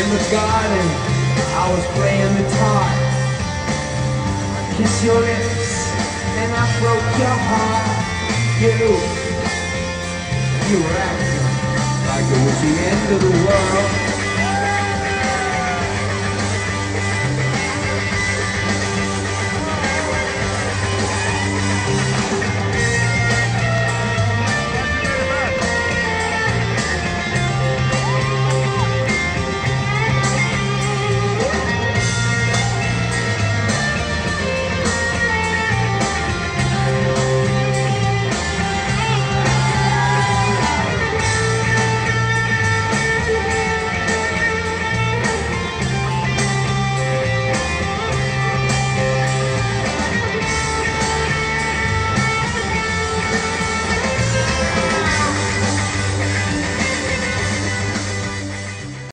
in the garden, I was playing guitar. I kissed your lips and I broke your heart. You were acting like it was the end of the world.